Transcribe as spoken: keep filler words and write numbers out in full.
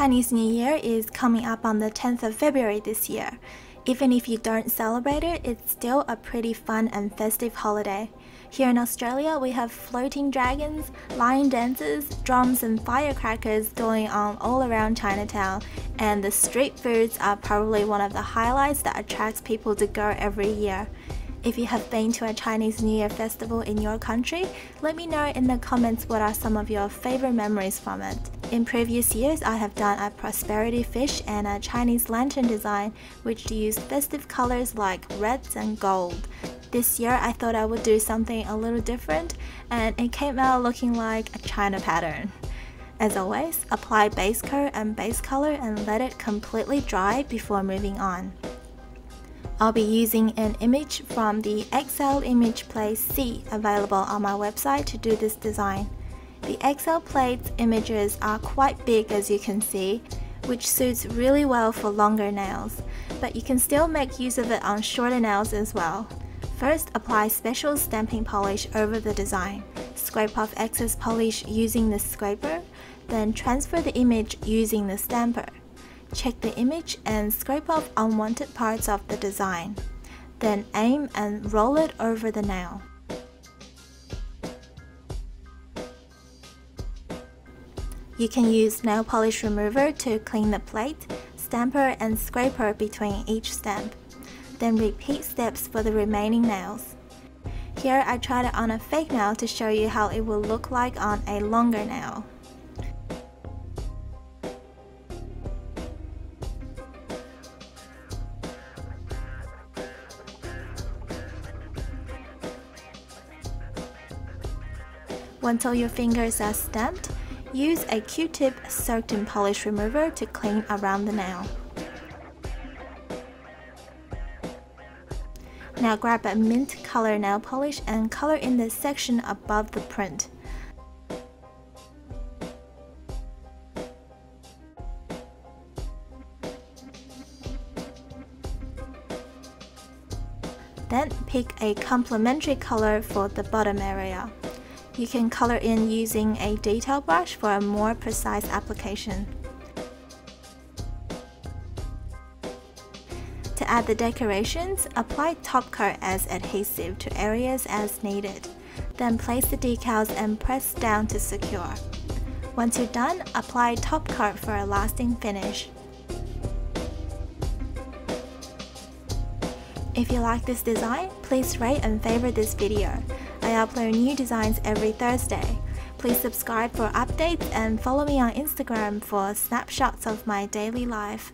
Chinese New Year is coming up on the tenth of February this year. Even if you don't celebrate it, it's still a pretty fun and festive holiday. Here in Australia, we have floating dragons, lion dances, drums and firecrackers going on all around Chinatown, and the street foods are probably one of the highlights that attracts people to go every year. If you have been to a Chinese New Year festival in your country, let me know in the comments what are some of your favorite memories from it. In previous years, I have done a prosperity fish and a Chinese lantern design, which used festive colors like reds and gold. This year, I thought I would do something a little different, and it came out looking like a China pattern. As always, apply base coat and base color and let it completely dry before moving on. I'll be using an image from the Excel image plate C available on my website to do this design. The Excel plate's images are quite big, as you can see, which suits really well for longer nails, but you can still make use of it on shorter nails as well. First, apply special stamping polish over the design. Scrape off excess polish using the scraper, then transfer the image using the stamper. Check the image and scrape off unwanted parts of the design. Then aim and roll it over the nail. You can use nail polish remover to clean the plate, stamper and scraper between each stamp. Then repeat steps for the remaining nails. Here I tried it on a fake nail to show you how it will look like on a longer nail. Once all your fingers are stamped, use a Q-tip soaked in polish remover to clean around the nail. Now grab a mint color nail polish and color in the section above the print. Then pick a complementary color for the bottom area. You can color in using a detail brush for a more precise application. To add the decorations, apply top coat as adhesive to areas as needed. Then place the decals and press down to secure. Once you're done, apply top coat for a lasting finish. If you like this design, please rate and favorite this video. I upload new designs every Thursday. Please subscribe for updates and follow me on Instagram for snapshots of my daily life.